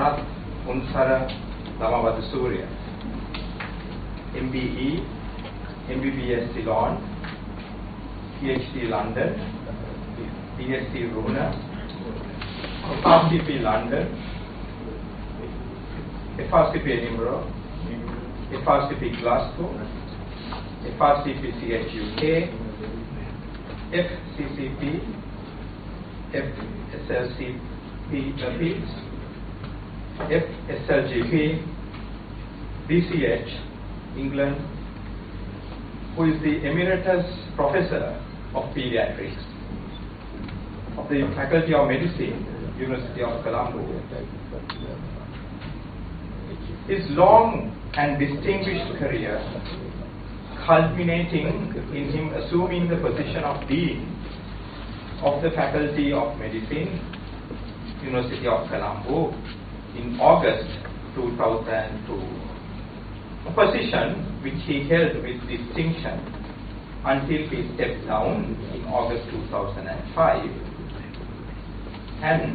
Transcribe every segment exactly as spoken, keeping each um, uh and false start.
Manat Unsara Damawati Surya, M B E, M B B S Ceylon, PhD London, PhD Ruhuna, F R C P London, F R C P Edinburgh, F R C P Glasgow, F R C P C H U K, F C C P, F S L C P, F S L G P, D C H, England, who is the Emeritus Professor of Pediatrics of the Faculty of Medicine, University of Colombo. His long and distinguished career culminating in him assuming the position of Dean of the Faculty of Medicine, University of Colombo, in August two thousand two, a position which he held with distinction until he stepped down in August two thousand five, and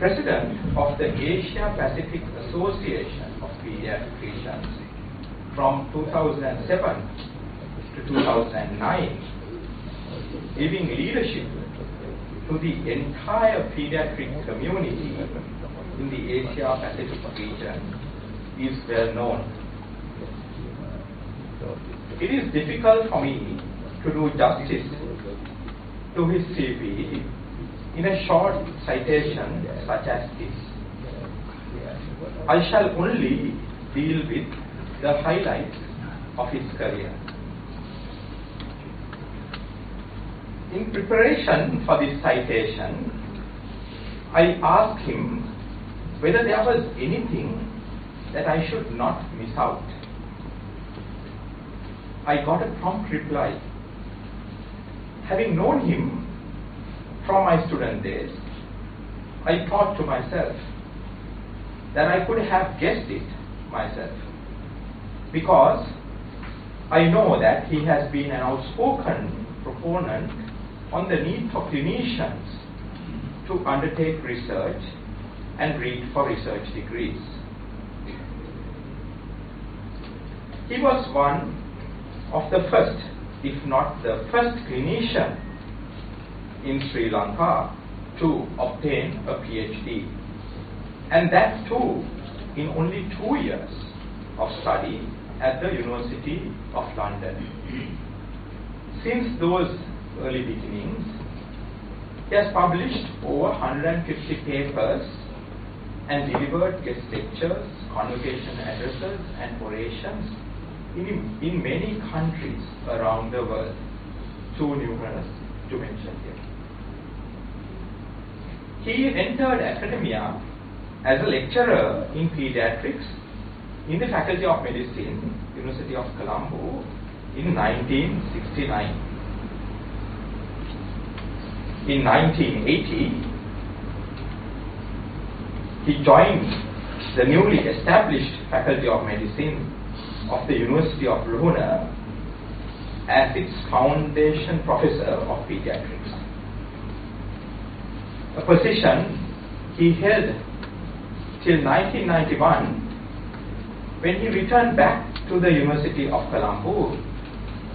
President of the Asia Pacific Association of Pediatricians from two thousand seven to two thousand nine, giving leadership to the entire pediatric community in the Asia Pacific region is well known. It is difficult for me to do justice to his C V in a short citation such as this. I shall only deal with the highlights of his career. In preparation for this citation, I asked him whether there was anything that I should not miss out. I got a prompt reply. Having known him from my student days, I thought to myself that I could have guessed it myself, because I know that he has been an outspoken proponent on the need for clinicians to undertake research and read for research degrees. He was one of the first, if not the first clinician in Sri Lanka to obtain a PhD, and that too in only two years of study at the University of London. Since those early beginnings, he has published over one hundred fifty papers and delivered guest lectures, convocation addresses and orations In, in many countries around the world, too numerous to mention here. He entered academia as a lecturer in pediatrics in the Faculty of Medicine, University of Colombo, in nineteen sixty-nine. In nineteen eighty, he joined the newly established Faculty of Medicine of the University of Ruhuna as its foundation professor of pediatrics, a position he held till nineteen ninety-one, when he returned back to the University of Colombo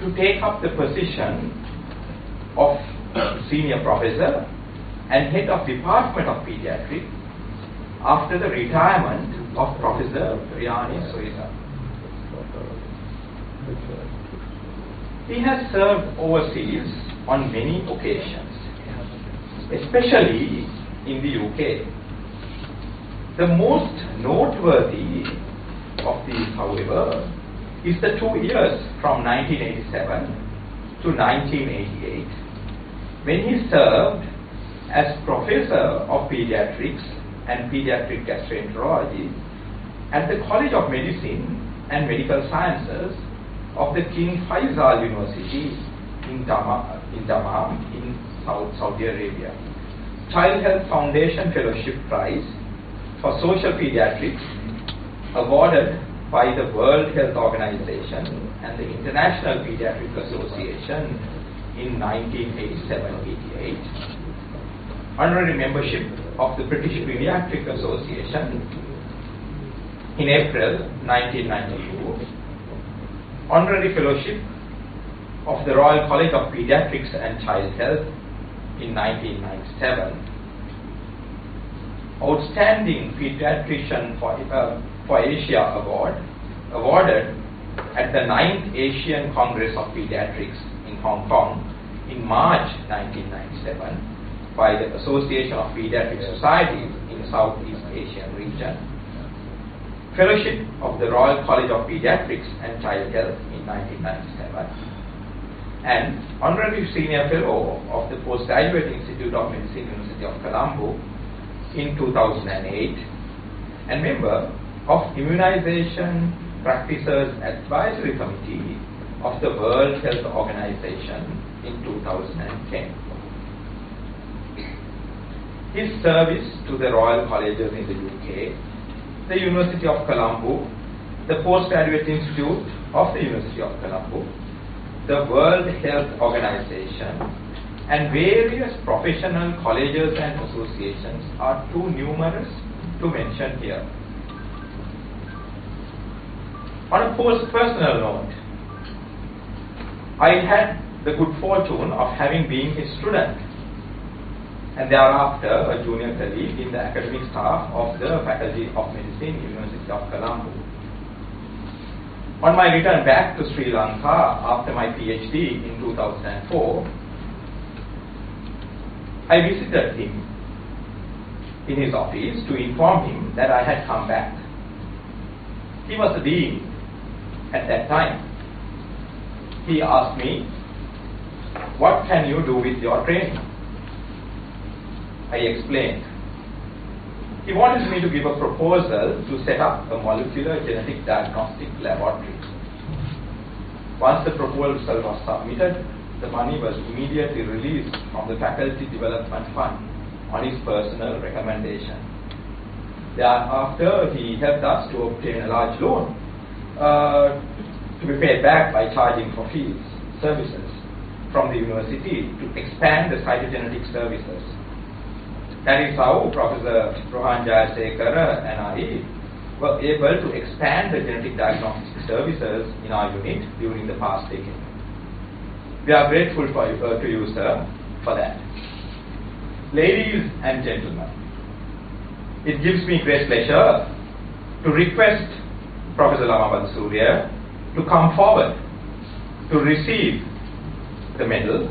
to take up the position of senior professor and head of department of pediatrics after the retirement of Professor Priyani Soysa. He has served overseas on many occasions, especially in the U K. The most noteworthy of these, however, is the two years from nineteen eighty-seven to nineteen eighty-eight, when he served as Professor of Pediatrics and Pediatric Gastroenterology at the College of Medicine and Medical Sciences of the King Faisal University in Dammam, in, Dammam, in South, Saudi Arabia. Child Health Foundation Fellowship Prize for Social Pediatrics, awarded by the World Health Organization and the International Pediatric Association in nineteen eighty-seven eighty-eight. Honorary membership of the British Pediatric Association in April nineteen ninety-two, Honorary Fellowship of the Royal College of Pediatrics and Child Health in nineteen ninety-seven, Outstanding Pediatrician for, uh, for Asia Award, awarded at the ninth Asian Congress of Pediatrics in Hong Kong in March nineteen ninety-seven by the Association of Pediatric Societies in the Southeast Asian region, Fellowship of the Royal College of Pediatrics and Child Health in nineteen ninety-seven, and Honorary Senior Fellow of the Postgraduate Institute of Medicine, University of Colombo in two thousand eight, and member of Immunization Practices Advisory Committee of the World Health Organization in two thousand ten. His service to the Royal Colleges in the U K, the University of Colombo, the Postgraduate Institute of the University of Colombo, the World Health Organization, and various professional colleges and associations are too numerous to mention here. On a personal note, I had the good fortune of having been his student and thereafter a junior colleague in the academic staff of the Faculty of Medicine, University of Colombo. On my return back to Sri Lanka after my PhD in two thousand four, I visited him in his office to inform him that I had come back. He was the dean at that time. He asked me, "What can you do with your training?" I explained. He wanted me to give a proposal to set up a molecular genetic diagnostic laboratory. Once the proposal was submitted, the money was immediately released from the Faculty Development Fund on his personal recommendation. Thereafter, he helped us to obtain a large loan uh, to be paid back by charging for fees, services from the university to expand the cytogenetic services. That is how Professor Rohan Jayasekara and I were able to expand the genetic diagnostic services in our unit during the past decade. We are grateful for, uh, to you, sir, for that. Ladies and gentlemen, it gives me great pleasure to request Professor Lamaban Surya to come forward to receive the medal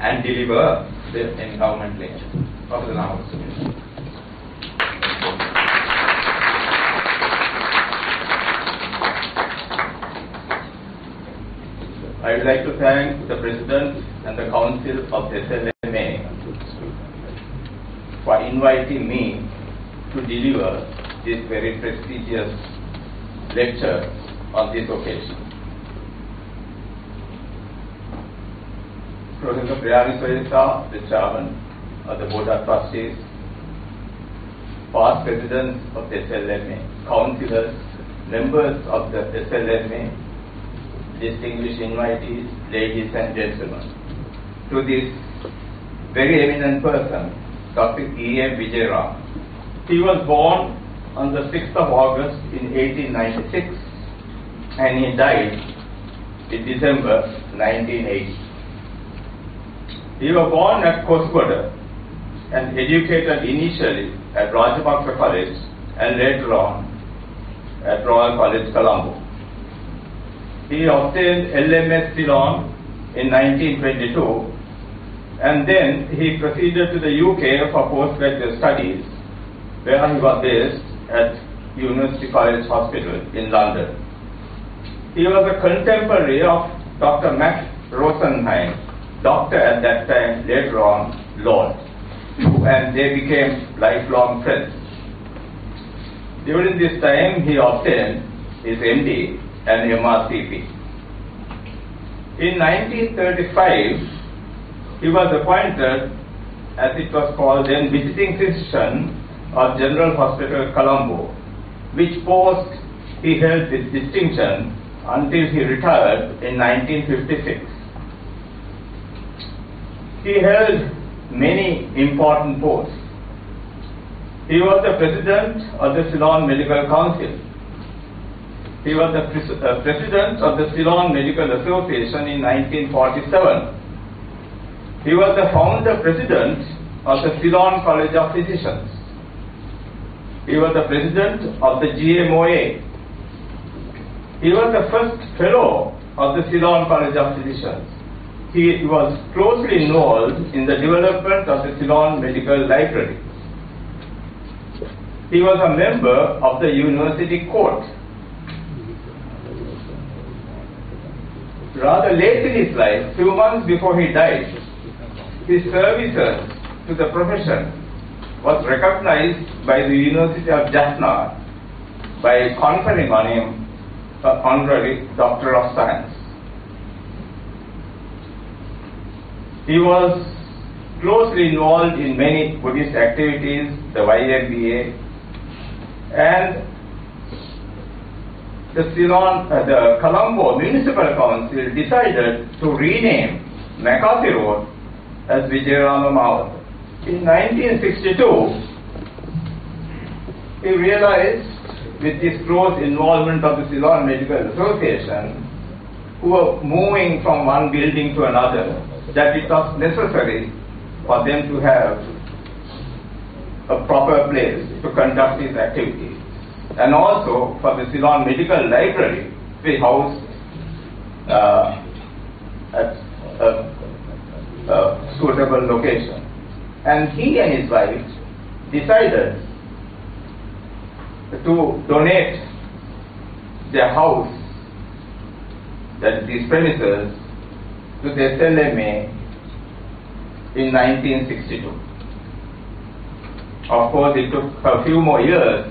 and deliver the endowment lecture. Professor Lamaban Surya. I would like to thank the President and the Council of the S L M A for inviting me to deliver this very prestigious lecture on this occasion. Professor Priyani Soyesa, the Chairman of the Board of Trustees, past Presidents of the S L M A, Councillors, members of the S L M A, distinguished invitees, ladies and gentlemen. To this very eminent person, Doctor E M Vijay Ram. He was born on the sixth of August in eighteen ninety-six and he died in December nineteen eighty. He was born at Kosugoda and educated initially at Rajapaksa College and later on at Royal College Colombo. He obtained L M S Ceylon in nineteen twenty-two and then he proceeded to the U K for postgraduate studies, where he was based at University College Hospital in London. He was a contemporary of Doctor Max Rosenheim, doctor at that time, later on Lord, and they became lifelong friends. During this time he obtained his M D and M R C P. In nineteen thirty-five, he was appointed, as it was called then, Visiting Physician of General Hospital Colombo, which post he held this distinction until he retired in nineteen fifty-six. He held many important posts. He was the President of the Ceylon Medical Council He was the pres uh, president of the Ceylon Medical Association in nineteen forty-seven. He was the founder president of the Ceylon College of Physicians. He was the president of the G M O A. He was the first fellow of the Ceylon College of Physicians. He was closely involved in the development of the Ceylon Medical Library. He was a member of the University Court. Rather late in his life, few months before he died, his services to the profession was recognized by the University of Jaffna by conferring on him the honorary Doctor of Science. He was closely involved in many Buddhist activities, the Y M B A, and The, Ceylon, uh, the Colombo Municipal Council decided to rename McCarthy Road as Vijayarama Mawat. In nineteen sixty-two, he realized with his close involvement of the Ceylon Medical Association, who were moving from one building to another, that it was necessary for them to have a proper place to conduct these activities, and also for the Ceylon Medical Library to be housed uh, at a, a suitable location. And he and his wife decided to donate their house, that is these premises, to the S L M A in nineteen sixty-two. Of course, it took a few more years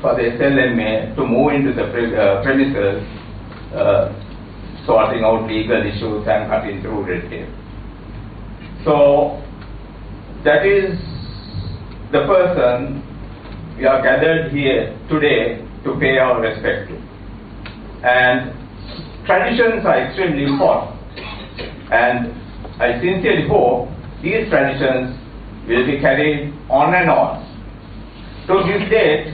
for the S L M A to move into the pre uh, premises, uh, sorting out legal issues and cutting through red tape. So that is the person we are gathered here today to pay our respect to. And traditions are extremely important. And I sincerely hope these traditions will be carried on and on. To this date,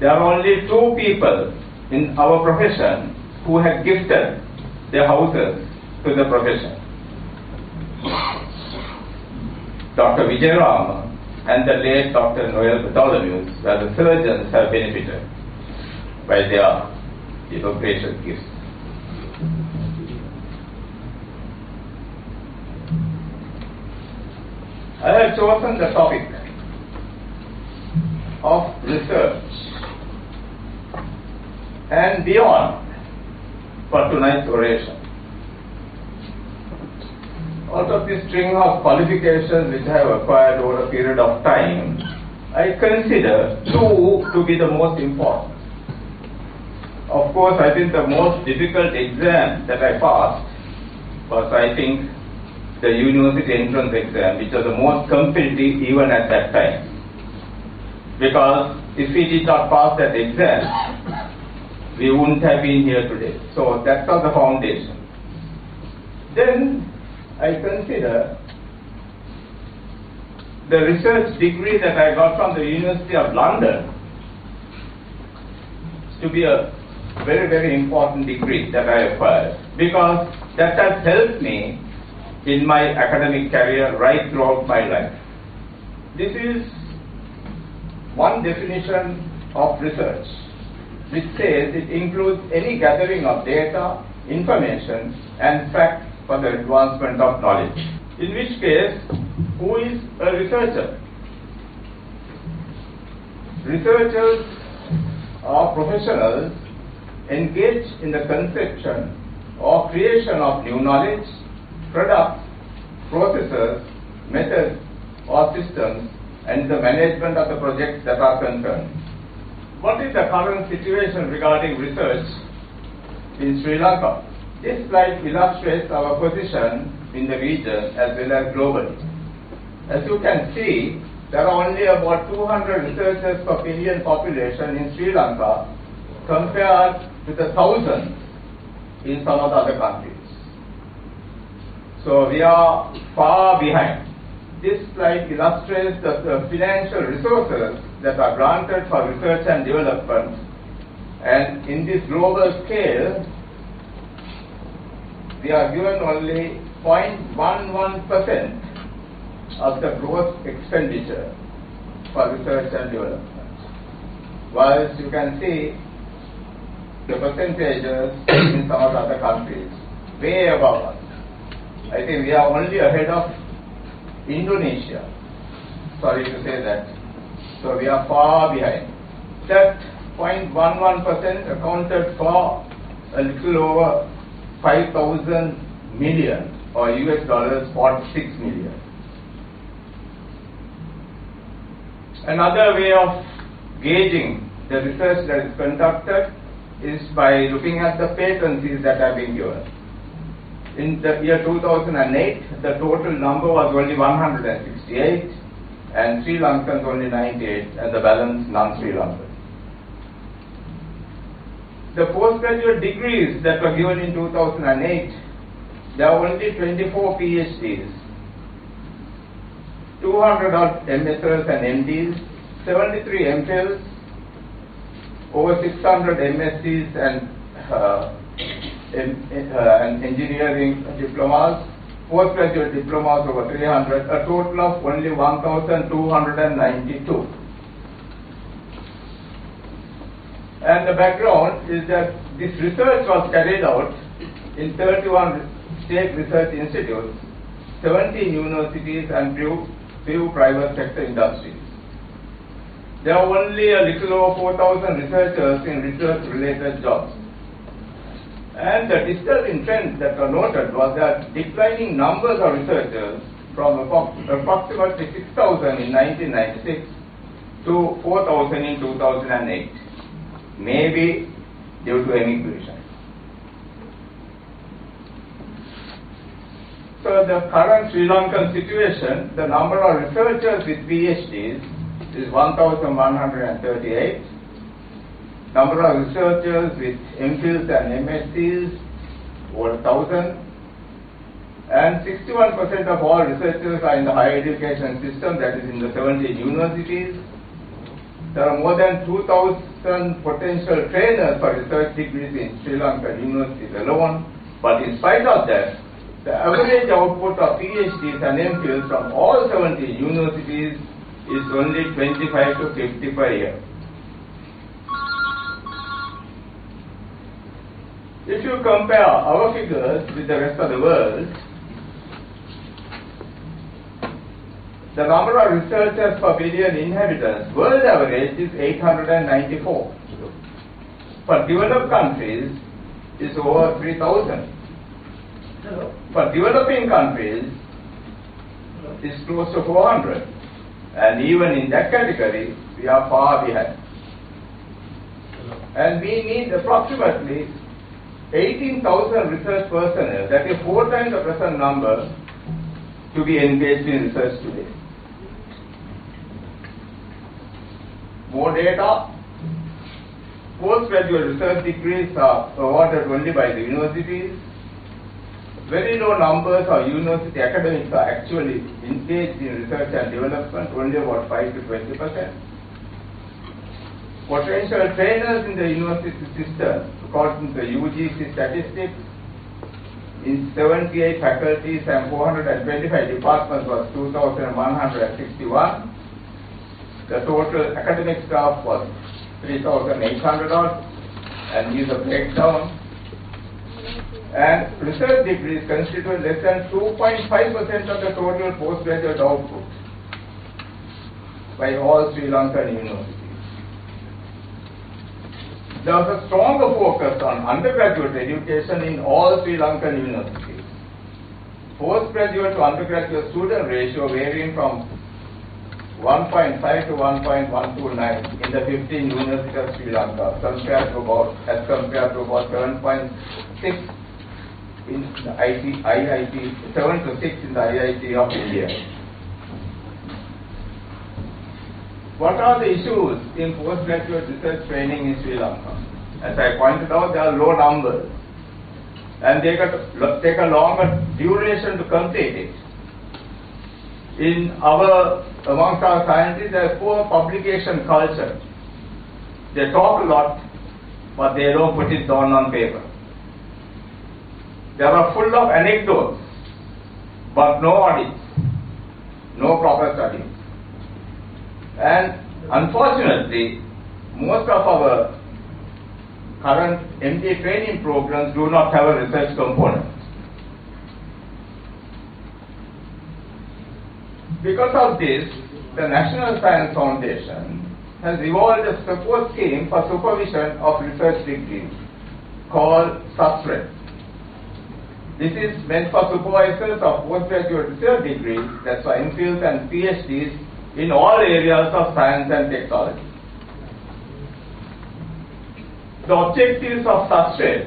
there are only two people in our profession who have gifted their houses to the profession: Doctor Vijayarama and the late Doctor Noel Bartholomew, where the surgeons have benefited by their, you know, gracious gifts. I have chosen the topic of research and beyond for tonight's oration. Out of this string of qualifications which I have acquired over a period of time, I consider two to be the most important. Of course, I think the most difficult exam that I passed was, I think, the university entrance exam, which was the most competitive even at that time. Because if we did not pass that exam, we wouldn't have been here today. So that was the foundation. Then I consider the research degree that I got from the University of London to be a very, very important degree that I acquired, because that has helped me in my academic career right throughout my life. This is one definition of research, which says it includes any gathering of data, information, and facts for the advancement of knowledge. In which case, who is a researcher? Researchers are professionals engaged in the conception or creation of new knowledge, products, processes, methods, or systems, and the management of the projects that are concerned. What is the current situation regarding research in Sri Lanka? This slide illustrates our position in the region as well as globally. As you can see, there are only about two hundred researchers per million population in Sri Lanka, compared to the thousands in some of the other countries. So we are far behind. This slide illustrates the, the financial resources that are granted for research and development And in this global scale, we are given only zero point one one percent of the gross expenditure for research and development. Whilst you can see the percentages in some of the other countries, way above us. I think we are only ahead of Indonesia. Sorry to say that. So we are far behind. That zero point one one percent accounted for a little over five thousand million or U S dollars, forty-six million. Another way of gauging the research that is conducted is by looking at the patencies that have been given. In the year two thousand eight, the total number was only one hundred sixty-eight, and Sri Lankans only ninety-eight, and the balance non-Sri Lankans. The postgraduate degrees that were given in two thousand eight, there are only twenty-four PhDs, two hundred odd MSers and M Ds, seventy-three MPhils, over six hundred MScs and, uh, in, uh, and engineering diplomas, postgraduate diplomas over three hundred, a total of only one thousand two hundred ninety-two. And the background is that this research was carried out in thirty-one state research institutes, seventeen universities and few, few private sector industries. There are only a little over four thousand researchers in research-related jobs. And the disturbing trend that was noted was that declining numbers of researchers from approximately six thousand in nineteen ninety-six to four thousand in two thousand eight, maybe due to emigration. So the current Sri Lankan situation, the number of researchers with PhDs is one thousand one hundred thirty-eight. Number of researchers with MPhils and MScs over one thousand. And sixty-one percent of all researchers are in the higher education system, that is in the seventeen universities. There are more than two thousand potential trainers for research degrees in Sri Lankan universities alone. But in spite of that, the average output of PhDs and MPhils from all seventeen universities is only twenty-five to fifty per year. If you compare our figures with the rest of the world, the number of researchers per billion inhabitants, world average is eight hundred ninety-four. For developed countries, it's over three thousand. For developing countries, it's close to four hundred. And even in that category, we are far behind. And we need approximately eighteen thousand research personnel, that is four times the present number, to be engaged in research today. More data. Postgraduate research degrees are awarded only by the universities. Very low numbers of university academics are actually engaged in research and development, only about five to twenty percent. Potential trainers in the university system, according to the U G C statistics, in seventy-eight faculties and four hundred twenty-five departments was two thousand one hundred sixty-one. The total academic staff was three thousand eight hundred odd, and here's a breakdown. And research degrees constitute less than two point five percent of the total postgraduate output by all Sri Lankan universities. There was a stronger focus on undergraduate education in all Sri Lankan universities. Postgraduate to undergraduate student ratio varying from one point five to one point one two nine in the fifteen universities of Sri Lanka, compared to about, as compared to about seven point six in the I I T, seven to six in the I I T of India. What are the issues in postgraduate research training in Sri Lanka? As I pointed out, there are low numbers, and they take a longer duration to complete it. In our, amongst our scientists, there is poor publication culture. They talk a lot, but they don't put it down on paper. They are full of anecdotes, but no audits, no proper studies. And unfortunately, most of our current M D training programs do not have a research component. Because of this, the National Science Foundation has evolved a support scheme for supervision of research degrees called SUSRED. This is meant for supervisors of postgraduate research degrees, that's why M Phils and PhDs in all areas of science and technology. The objectives of SUSRED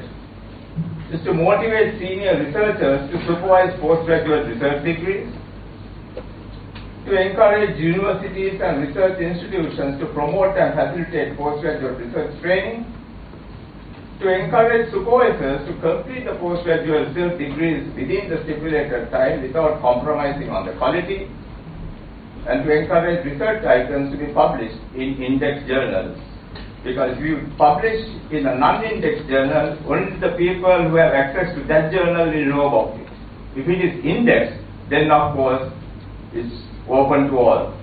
is to motivate senior researchers to supervise postgraduate research degrees, to encourage universities and research institutions to promote and facilitate postgraduate research training, to encourage supervisors to complete the postgraduate research degrees within the stipulated time without compromising on the quality, and to encourage research items to be published in index journals. Because if you publish in a non-index journal, only the people who have access to that journal will know about it. If it is indexed, then of course it's open to all.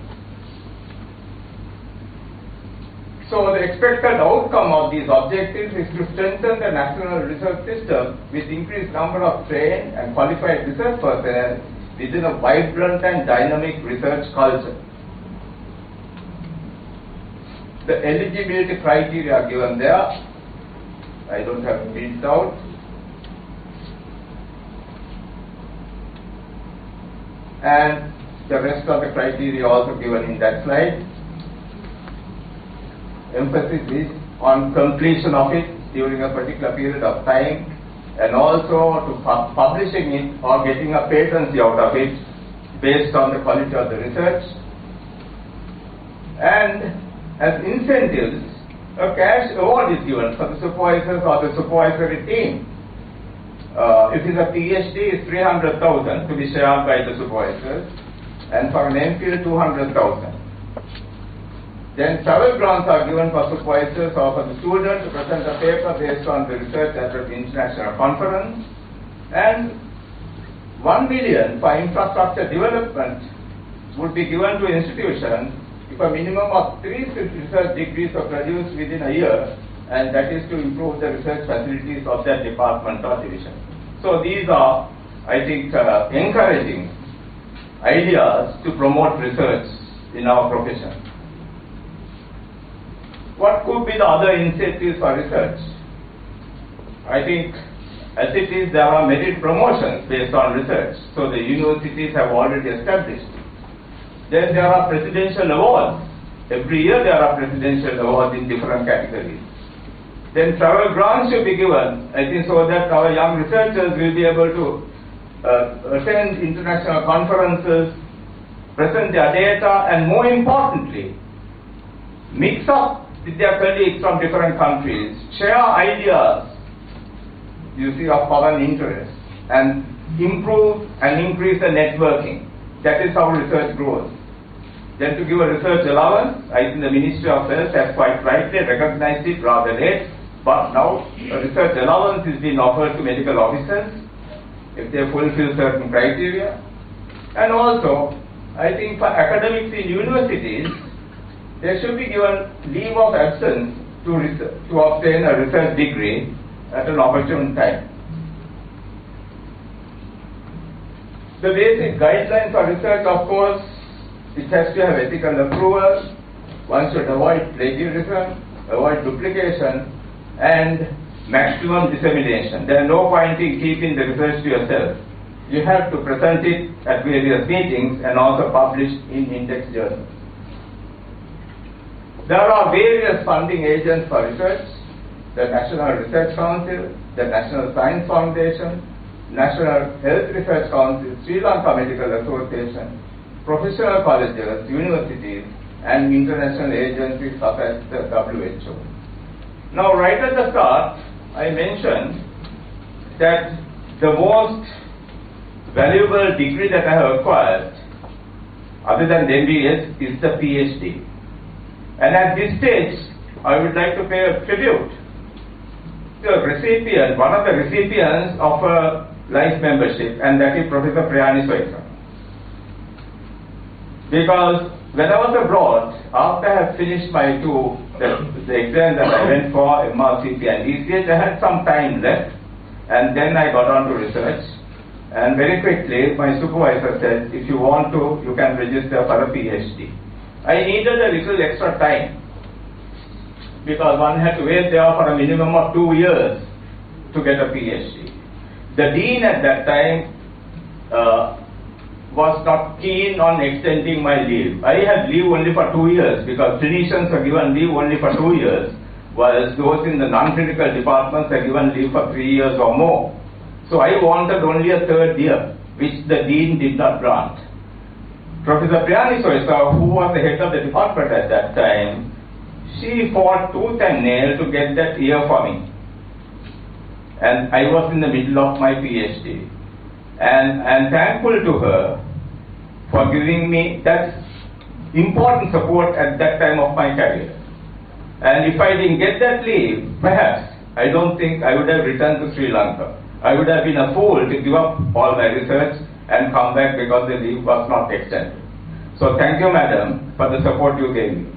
So the expected outcome of these objectives is to strengthen the national research system with increased number of trained and qualified research personnel within a vibrant and dynamic research culture. The eligibility criteria are given there. I don't have to read it out. And the rest of the criteria also given in that slide. Emphasis is on completion of it during a particular period of time, and also to pu- publishing it or getting a patency out of it based on the quality of the research. And as incentives, a cash award is given for the supervisors or the supervisory team. Uh, if it's a PhD, it's three hundred thousand to be shared by the supervisors, and for an M Phil, two hundred thousand. Then travel grants are given for supervisors or for the student to present a paper based on the research at an international conference, and one million dollars for infrastructure development would be given to institutions if a minimum of three research degrees are produced within a year, and that is to improve the research facilities of that department or division. So these are, I think, uh, encouraging ideas to promote research in our profession. What could be the other incentives for research? I think, as it is, there are merit promotions based on research, so the universities have already established. Then there are presidential awards. Every year there are presidential awards in different categories. Then travel grants should be given, I think, so that our young researchers will be able to uh, attend international conferences, present their data, and more importantly, mix up with their colleagues from different countries, share ideas, you see, of common interest, and improve and increase the networking. That is how research grows. Then to give a research allowance, I think the Ministry of Health has quite rightly recognized it rather late, but now a research allowance is being offered to medical officers if they fulfill certain criteria. And also, I think for academics in universities, there should be given leave of absence to, to obtain a research degree at an opportune time. The basic guidelines for research, of course, it has to have ethical approval, one should avoid plagiarism, avoid duplication, and maximum dissemination. There is no point in keeping the research to yourself. You have to present it at various meetings and also publish in index journals. There are various funding agents for research: the National Research Council, the National Science Foundation, National Health Research Council, Sri Lanka Medical Association, professional colleges, universities, and international agencies such as the W H O. Now, right at the start, I mentioned that the most valuable degree that I have acquired, other than the M B S, is the PhD. And at this stage, I would like to pay a tribute the recipient, one of the recipients of a life membership, and that is Professor Priyani Soysa. Because when I was abroad, after I had finished my two the, the exams that I went for, M R C P and D C H, I had some time left, and then I got on to research. And very quickly, my supervisor said, if you want to, you can register for a PhD. I needed a little extra time, because one had to wait there for a minimum of two years to get a PhD. The dean at that time uh, was not keen on extending my leave. I had leave only for two years because clinicians are given leave only for two years, whereas those in the non-critical departments are given leave for three years or more. So I wanted only a third year, which the dean did not grant. Professor Priyani Soysa, who was the head of the department at that time, she fought tooth and nail to get that year for me. And I was in the middle of my PhD. And I'm thankful to her for giving me that important support at that time of my career. And if I didn't get that leave, perhaps I don't think I would have returned to Sri Lanka. I would have been a fool to give up all my research and come back because the leave was not extended. So thank you, madam, for the support you gave me.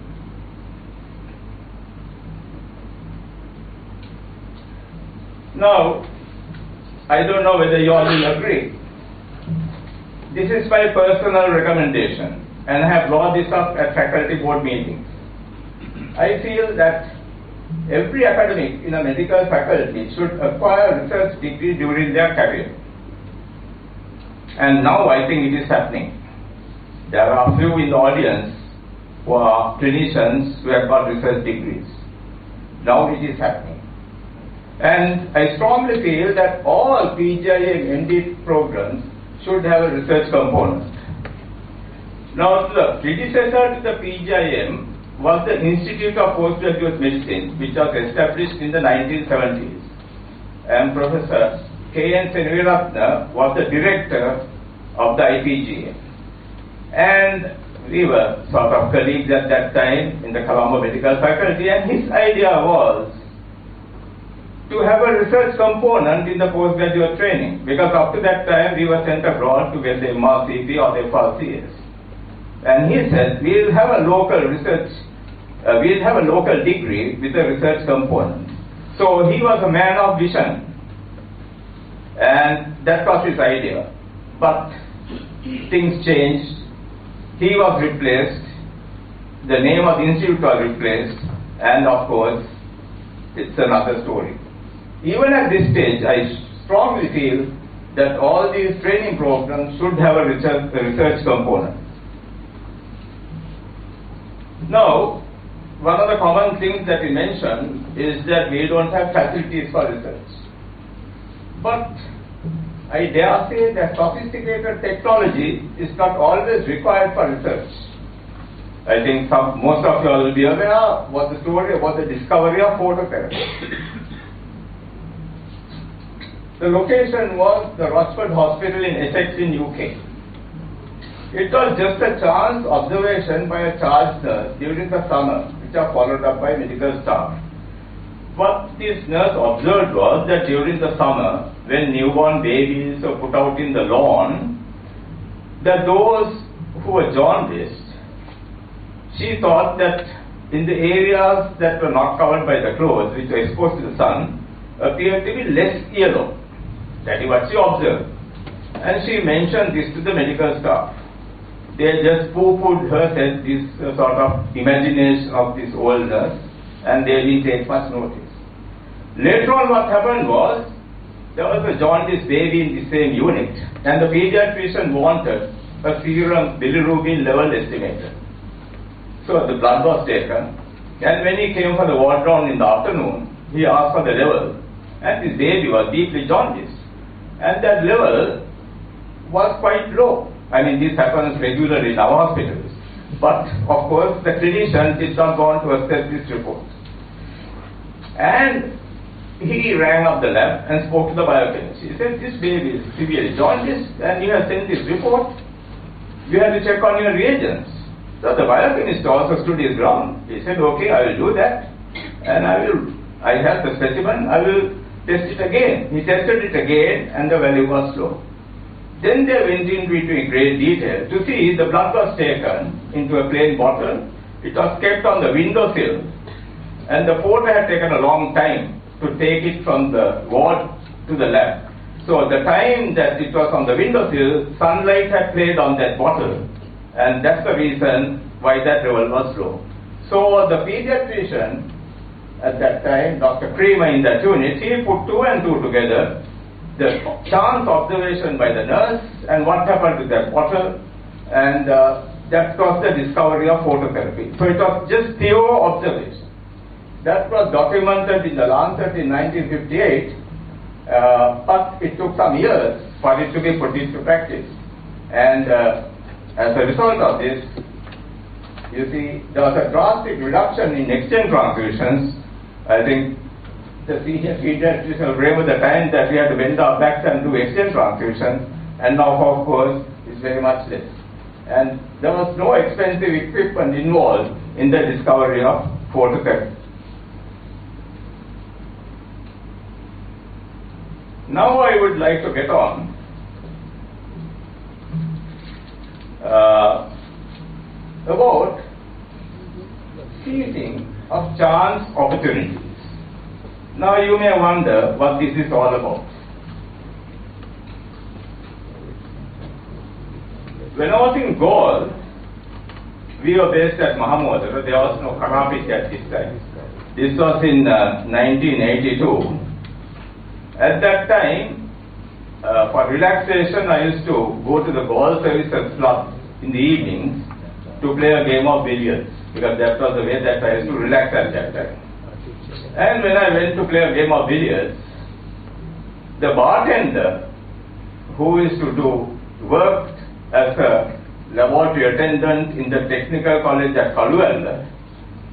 Now, I don't know whether you all will agree. This is my personal recommendation, and I have brought this up at faculty board meetings. I feel that every academic in a medical faculty should acquire a research degree during their career. And now I think it is happening. There are few in the audience who are clinicians who have got research degrees. Now it is happening. And I strongly feel that all P G I M and M D programs should have a research component. Now, the predecessor to the P G I M was the Institute of Postgraduate Medicine, which was established in the nineteen seventies. And Professor K N Senviratna was the director of the I P G I M. And we were sort of colleagues at that time in the Colombo Medical Faculty, and his idea was to have a research component in the postgraduate training, because up to that time we were sent abroad to get the M R C P or the F R C S. And he said, we'll have a local research, uh, we'll have a local degree with a research component. So he was a man of vision, and that was his idea. But things changed, he was replaced, the name of the institute was replaced, and of course, it's another story. Even at this stage, I strongly feel that all these training programs should have a research, a research component. Now, one of the common things that we mentioned is that we don't have facilities for research. But I dare say that sophisticated technology is not always required for research. I think some, most of you all will be aware what the story about the discovery of phototherapy. The location was the Rochford Hospital in Essex in U K. It was just a chance observation by a charge nurse during the summer, which are followed up by medical staff. What this nurse observed was that during the summer, when newborn babies were put out in the lawn, that those who were jaundiced, she thought that in the areas that were not covered by the clothes, which were exposed to the sun, appeared to be less yellow. That is what she observed. And she mentioned this to the medical staff. They just poo-pooed her, said this uh, sort of imagination of this old nurse, and they didn't take much notice. Later on, what happened was, there was a jaundiced baby in the same unit, and the pediatrician wanted a serum bilirubin level estimated. So the blood was taken, and when he came for the ward round in the afternoon, he asked for the level, and this baby was deeply jaundiced. And that level was quite low. I mean, this happens regularly in our hospitals. But, of course, the clinician did not want to accept this report. And he rang up the lab and spoke to the biochemist. He said, this baby is severely jaundiced, and you have sent this report. You have to check on your reagents. So the biochemist also stood his ground. He said, okay, I will do that, and I will I have the specimen, I will test it again. He tested it again and the value was low. Then they went into great detail to see the blood was taken into a plain bottle. It was kept on the windowsill and the porter had taken a long time to take it from the ward to the lab. So the time that it was on the windowsill, sunlight had played on that bottle, and that's the reason why that level was low. So the pediatrician at that time, Doctor Kremer in that unit, he put two and two together, the chance observation by the nurse and what happened to that bottle, and uh, that was the discovery of phototherapy. So it was just pure observation. That was documented in the Lancet in nineteen fifty-eight, uh, but it took some years for it to be put into practice. And uh, as a result of this, you see, there was a drastic reduction in exchange transfusions. I think the senior pediatrician remember the time that we had to bend our backs and do exchange transfusions, and now, of course, it's very much less. And there was no expensive equipment involved in the discovery of phototherapy. Now I would like to get on uh, about seizing of chance opportunities. Now you may wonder what this is all about. When I was in Galle, we were based at Mahamudra. There was no Karapik at this time. This was in uh, nineteen eighty-two. At that time, uh, for relaxation, I used to go to the golf services club in the evenings to play a game of billiards, because that was the way that I used to relax at that time. And when I went to play a game of billiards, the bartender, who used to do work as a laboratory attendant in the technical college at Kaluella,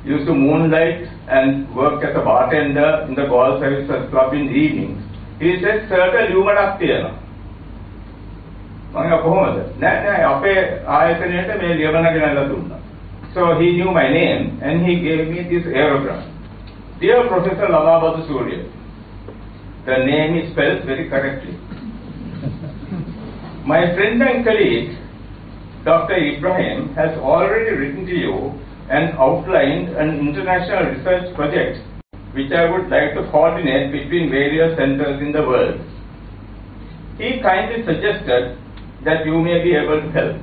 used to moonlight and work as a bartender in the golf services club in the evenings. He said, "Sir, you must be here." So he knew my name and he gave me this aerogram. "Dear Professor Lalabadu Surya," the name is spelled very correctly, "my friend and colleague Doctor Ibrahim has already written to you and outlined an international research project which I would like to coordinate between various centers in the world. He kindly suggested that you may be able to help.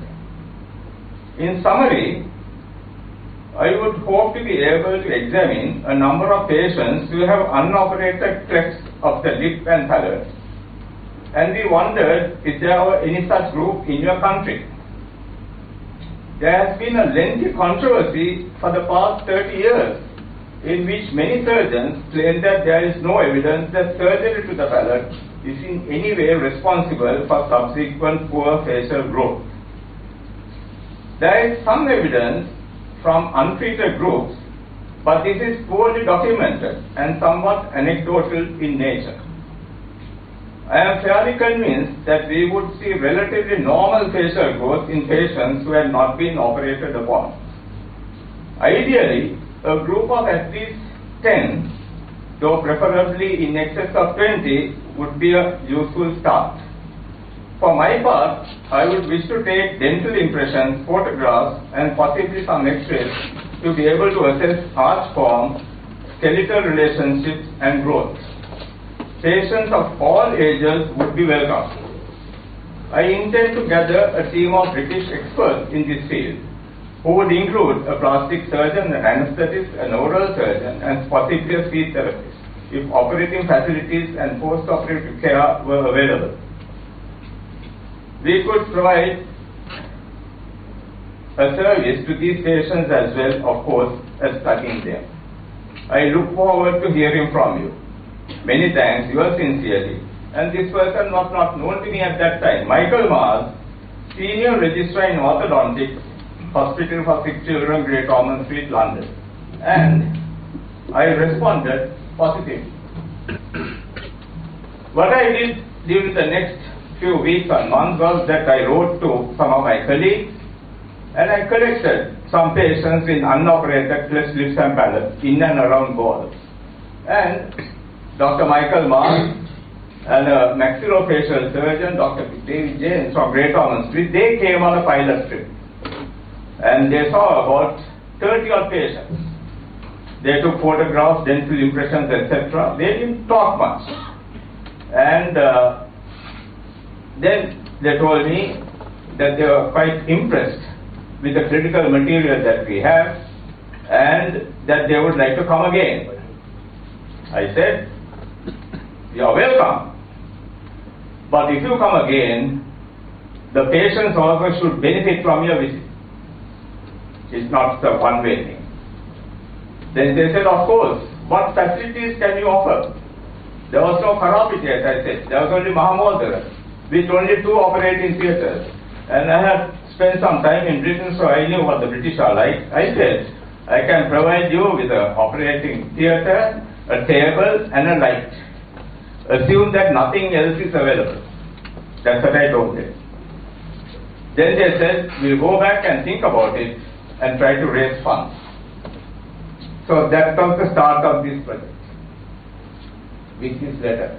In summary, I would hope to be able to examine a number of patients who have unoperated clefts of the lip and palate, and we wondered if there were any such group in your country. There has been a lengthy controversy for the past thirty years in which many surgeons claim that there is no evidence that surgery to the palate is in any way responsible for subsequent poor facial growth. There is some evidence from untreated groups, but this is poorly documented and somewhat anecdotal in nature. I am fairly convinced that we would see relatively normal facial growth in patients who had not been operated upon. Ideally, a group of at least ten, though preferably in excess of twenty, would be a useful start. For my part, I would wish to take dental impressions, photographs, and possibly some x-rays to be able to assess arch form, skeletal relationships, and growth. Patients of all ages would be welcome. I intend to gather a team of British experts in this field, who would include a plastic surgeon, an anesthetist, an oral surgeon, and possibly a speech therapist, if operating facilities and post-operative care were available. We could provide a service to these patients as well, of course, as studying them. I look forward to hearing from you. Many thanks, yours sincerely." And this person was not known to me at that time. Michael Mars, Senior Registrar in Orthodontics, Hospital for Sick Children, Great Ormond Street, London. And I responded positively. What I did during the next few weeks and months was that I wrote to some of my colleagues and I collected some patients in unoperated cleft lips and palates in and around Galle. and Doctor Michael Mars and a maxillofacial surgeon, Doctor David James from Great Ormond Street. They came on a pilot trip and they saw about thirty odd patients. They took photographs, dental impressions, et cetera. They didn't talk much. And uh, then they told me that they were quite impressed with the critical material that we have and that they would like to come again. I said, you are welcome. But if you come again, the patients also should benefit from your visit. It's not the one-way thing. Then they said, of course, what facilities can you offer? There was no karaoke theatre, I said. There was only Mahamudra, with only two operating theatres. And I had spent some time in Britain, so I knew what the British are like. I said, I can provide you with an operating theatre, a table, and a light. Assume that nothing else is available. That's what I told them. Then they said, we'll go back and think about it and try to raise funds. So that was the start of this project. Business letter.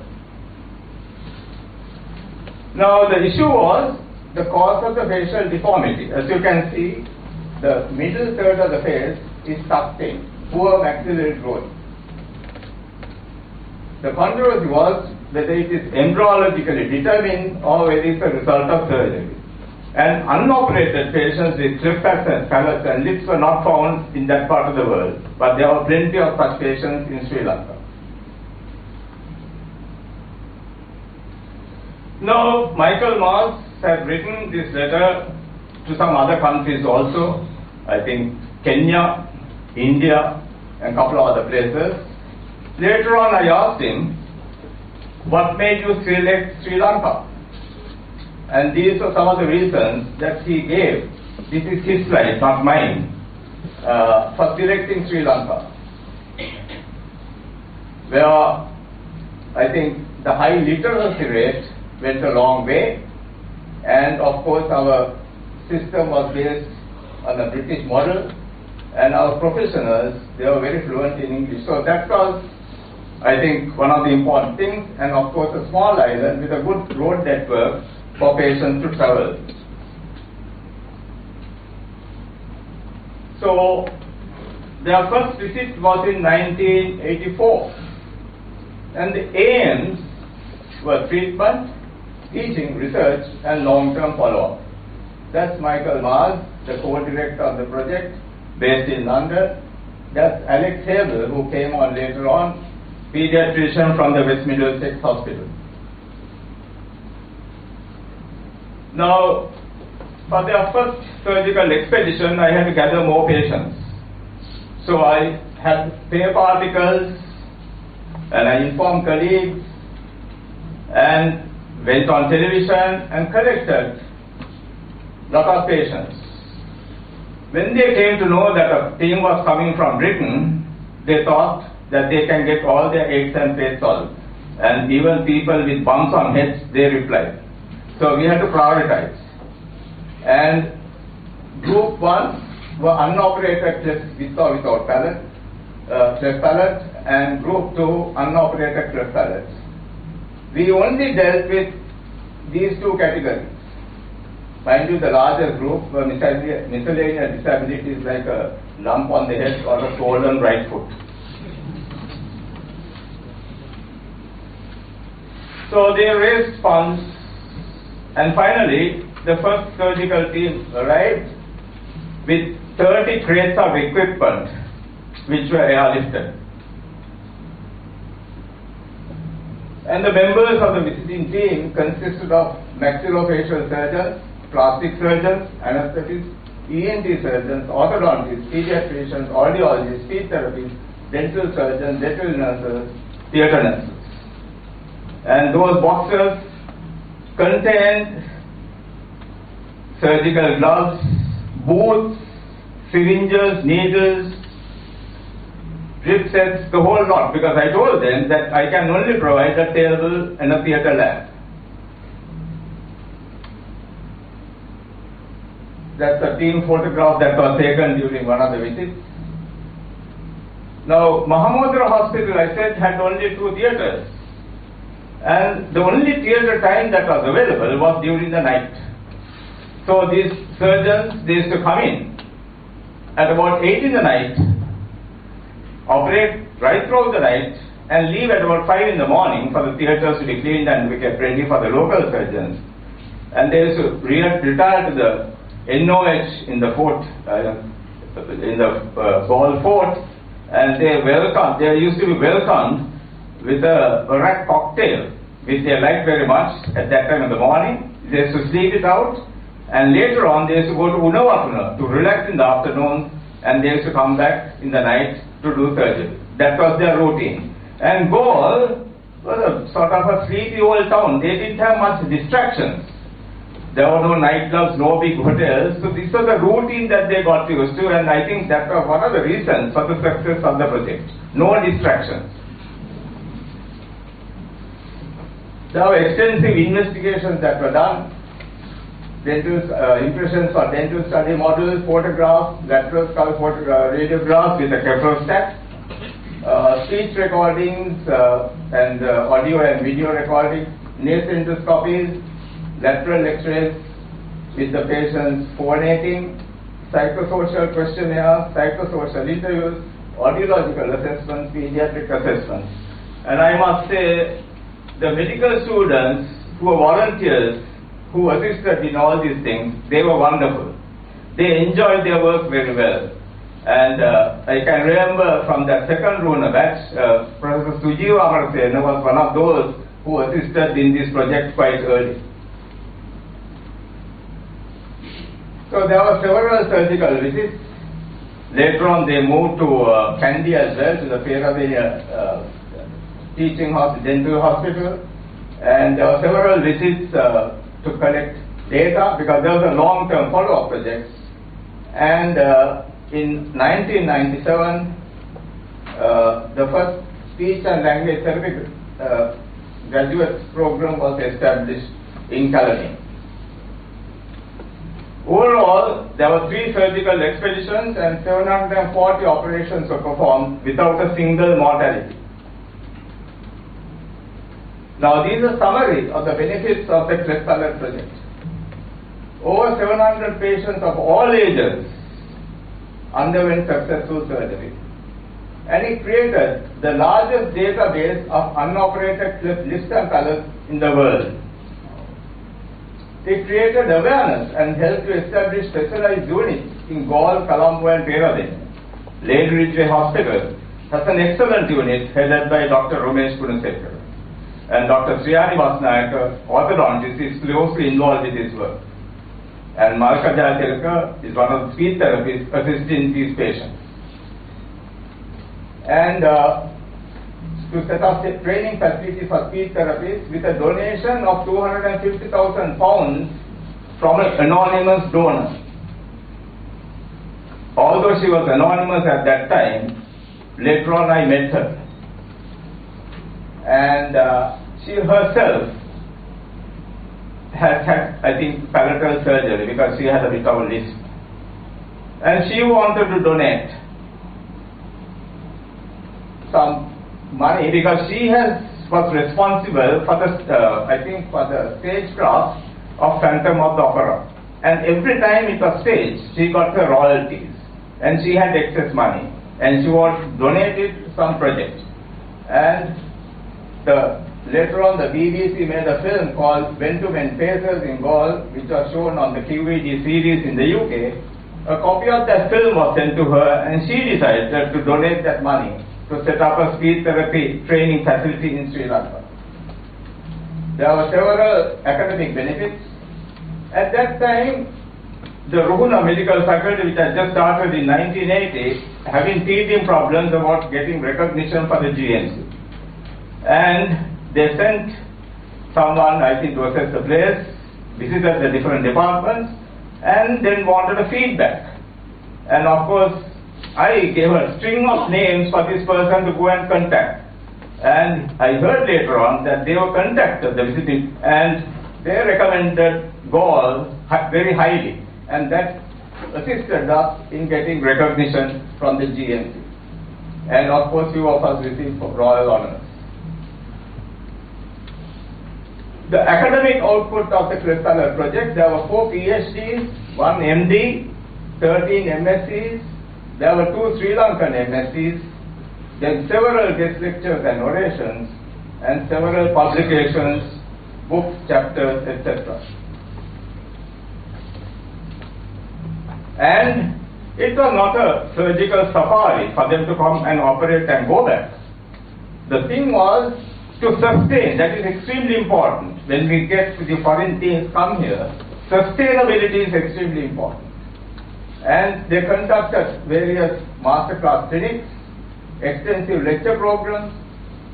Now the issue was the cause of the facial deformity. As you can see, the middle third of the face is sustained, poor maxillary growth. The controversy was whether it is embryologically determined or whether it is a result of surgery. And unoperated patients with triplets and phalluses and lips were not found in that part of the world, but there were plenty of such patients in Sri Lanka. Now, Michael Mars had written this letter to some other countries also, I think Kenya, India, and a couple of other places. Later on, I asked him, what made you select Sri Lanka? And these are some of the reasons that he gave. This is his slide, not mine, uh, for selecting Sri Lanka, where I think the high literacy rate went a long way, and of course our system was based on the British model, and our professionals, they were very fluent in English. So that was, I think, one of the important things, and of course a small island with a good road network for patients to travel. So their first visit was in nineteen eighty-four, and the aims were treatment, teaching, research, and long-term follow-up. That's Michael Mars, the co-director of the project, based in London. That's Alex Havel, who came on later on, pediatrician from the West Middlesex Hospital. Now, for their first surgical expedition, I had to gather more patients. So I had paper articles, and I informed colleagues, and went on television and collected a lot of patients. When they came to know that a team was coming from Britain, they thought that they can get all their aches and pains solved. And even people with bumps on heads, they replied. So we had to prioritize. And group one were unoperated cleft with or without palate, uh, cleft palate, and group two unoperated cleft palates. We only dealt with these two categories. Mind you, the larger group were miscellaneous disabilities like a lump on the head or a swollen right foot. So they raised funds. And finally, the first surgical team arrived with thirty crates of equipment which were airlifted. And the members of the visiting team consisted of maxillofacial surgeons, plastic surgeons, anesthetists, E N T surgeons, orthodontists, pediatricians, audiologists, speech therapists, dental surgeons, dental nurses, theatre nurses. And those boxes contained surgical gloves, boots, syringes, needles, drip sets, the whole lot, because I told them that I can only provide a table and a theatre lamp. That's a team photograph that was taken during one of the visits. Now, Mahamudra Hospital, I said, had only two theatres, and the only theatre time that was available was during the night. So these surgeons, they used to come in at about eight in the night, operate right throughout the night, and leave at about five in the morning for the theatres to be cleaned and be kept ready for the local surgeons. And they used to re retire to the N O H in the fort, uh, in the uh, ball fort, and they welcomed, they used to be welcomed with a rack cocktail, which they liked very much at that time in the morning. They used to sleep it out, and later on they used to go to Unawapuna to relax in the afternoon, and they used to come back in the night to do surgery. That was their routine. And Galle was a sort of a sleepy old town. They didn't have much distractions. There were no nightclubs, no big hotels, so this was the routine that they got used to, and I think that was one of the reasons for the success of the project. No distractions. There were extensive investigations that were done. Dental uh, impressions or dental study models, photographs, lateral skull photograph, radiographs with a caprostat, uh, speech recordings, uh, and uh, audio and video recording, nasal endoscopies, lateral x-rays with the patient's phonating, psychosocial questionnaires, psychosocial interviews, audiological assessments, pediatric assessments. And I must say, the medical students who are volunteers, who assisted in all these things, they were wonderful. They enjoyed their work very well. And uh, I can remember from that second Ruhuna batch, uh, Professor Sujeev Amarasena was one of those who assisted in this project quite early. So there were several surgical visits. Later on they moved to uh, Kandy as well, to the Peravania uh, Teaching Hospital, Dental Hospital. And there were several visits uh, to collect data, because there was a long-term follow-up project. And uh, in nineteen ninety-seven, uh, the first speech and language therapy uh, graduate program was established in Colony. Overall, there were three surgical expeditions and seven hundred forty operations were performed without a single mortality. Now, these are summaries of the benefits of the Crestallus project. Over seven hundred patients of all ages underwent successful surgery, and it created the largest database of unoperated cleft lips and palates in the world. They created awareness and helped to establish specialized units in Galle, Colombo, and Peravin. Ladyridgeway Hospital has an excellent unit headed by Doctor Romesh Punasekar. And Doctor Srinivas Nayakar, orthodontist, is closely involved in this work. And Malaka Jayathirka is one of the speech therapists assisting these patients. And uh, to set up a training facility for speech therapists with a donation of two hundred fifty thousand pounds from an anonymous donor. Although she was anonymous at that time, later on I met her. And uh, she herself had had, I think, palatal surgery because she had a bit of a lisp. And she wanted to donate some money because she has was responsible for the uh, I think for the stagecraft of Phantom of the Opera, and every time it was staged she got her royalties, and she had excess money and she was donated some project. And the later on the B B C made a film called When to Mend Faces in Galle, which was shown on the Q V D series in the U K. A copy of that film was sent to her, and she decided to donate that money to set up a speech therapy training facility in Sri Lanka. There were several academic benefits. At that time, the Ruhuna Medical Faculty, which had just started in nineteen eighty, having teething problems about getting recognition for the G M C. And they sent someone, I think, to assess the place, visited the different departments, and then wanted a feedback. And of course, I gave a string of names for this person to go and contact. And I heard later on that they were contacted, the visiting, and they recommended Galle very highly. And that assisted us in getting recognition from the G M C. and of course few of us received Royal Honours. The academic output of the Crestana project, there were four PhDs, one M D, thirteen M S Cs, there were two Sri Lankan M S Cs, then several guest lectures and orations, and several publications, books, chapters, et cetera. And it was not a surgical safari for them to come and operate and go back. The thing was to sustain, that is extremely important. When we get the foreign teams come here, sustainability is extremely important. And they conducted various masterclass clinics, extensive lecture programs,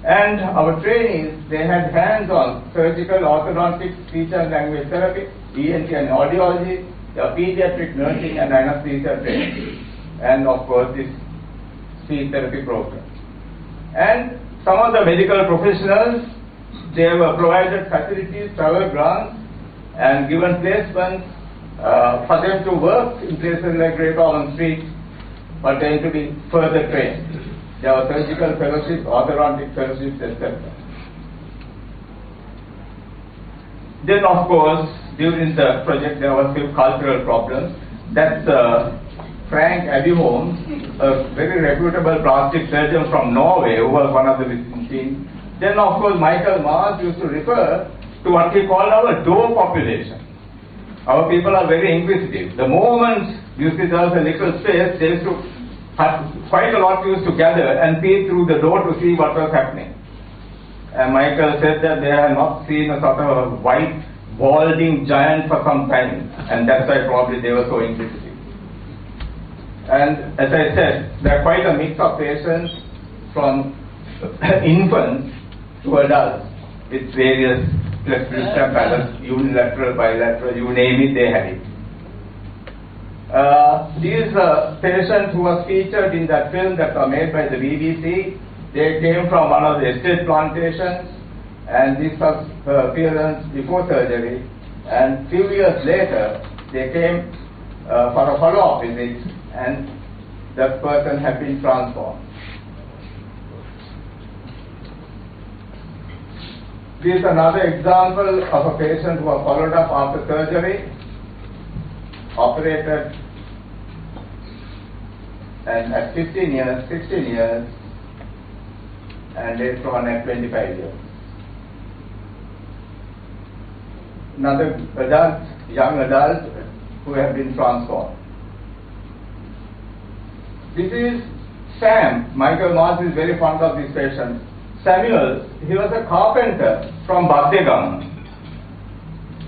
and our trainees, they had hands-on surgical, orthodontics, speech and language therapy, E N T and audiology, the pediatric nursing and anesthesia training, and of course this speech therapy program. And some of the medical professionals, they were provided facilities, travel grants, and given placements uh, for them to work in places like Great Ormond Street, but then to be further trained. There were surgical fellowships, orthodontic fellowships, et cetera. Then, of course, during the project, there were few cultural problems. That's uh, Frank Abiholm, a very reputable plastic surgeon from Norway, who was one of the visiting team. Then, of course, Michael Mars used to refer to what we call our door population. Our people are very inquisitive. The moment you see there's a little space, they used to quite a lot used to gather and peer through the door to see what was happening. And Michael said that they had not seen a sort of a white, balding giant for some time, and that's why probably they were so inquisitive. And as I said, there are quite a mix of patients from infants to adults with various plethysma balance, unilateral, bilateral, you name it, they had it. Uh, these uh, patients who were featured in that film that were made by the B B C, they came from one of the estate plantations, and this was uh, appearance before surgery, and few years later they came uh, for a follow-up visit, and that person had been transformed. This is another example of a patient who was followed up after surgery, operated, and at fifteen years, sixteen years, and later on at twenty-five years. Another adult, young adult, who have been transformed. This is Sam. Michael Mars is very fond of this patient. Samuel, he was a carpenter from Badegam.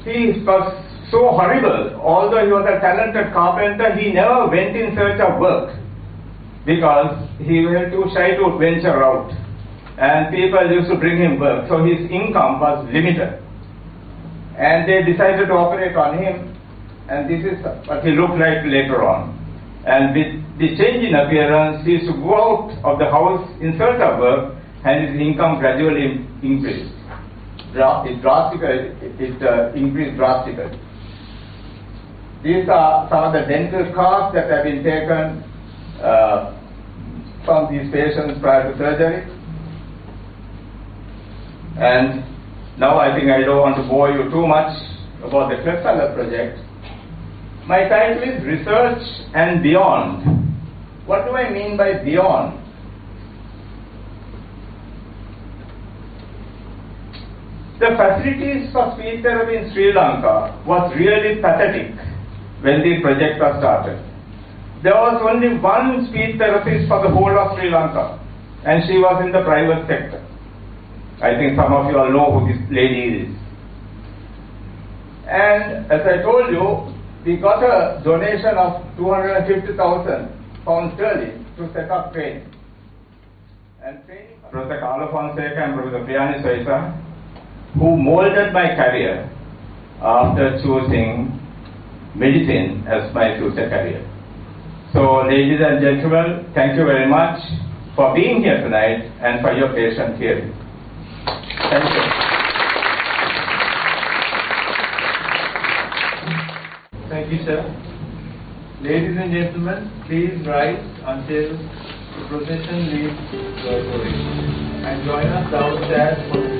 He was so horrible, although he was a talented carpenter, he never went in search of work because he was too shy to venture out, and people used to bring him work, so his income was limited. And they decided to operate on him, and this is what he looked like later on. And with the change in appearance, he used to go out of the house in search of work, and his income gradually increased. It, drastically, it uh, increased drastically. These are some of the dental casts that have been taken uh, from these patients prior to surgery. And now I think I don't want to bore you too much about the Crestana project. My title is Research and Beyond. What do I mean by beyond? The facilities for speech therapy in Sri Lanka was really pathetic when the project was started. There was only one speech therapist for the whole of Sri Lanka, and she was in the private sector. I think some of you all know who this lady is. And as I told you, we got a donation of two hundred fifty thousand pounds sterling to set up training. And training Professor Carlo Fonseca and Professor Priyani Soysa, who molded my career after choosing medicine as my future career. So, ladies and gentlemen, thank you very much for being here tonight and for your patient hearing. Thank you. Thank you, sir. Ladies and gentlemen, please rise until The procession leads to your door and join us downstairs for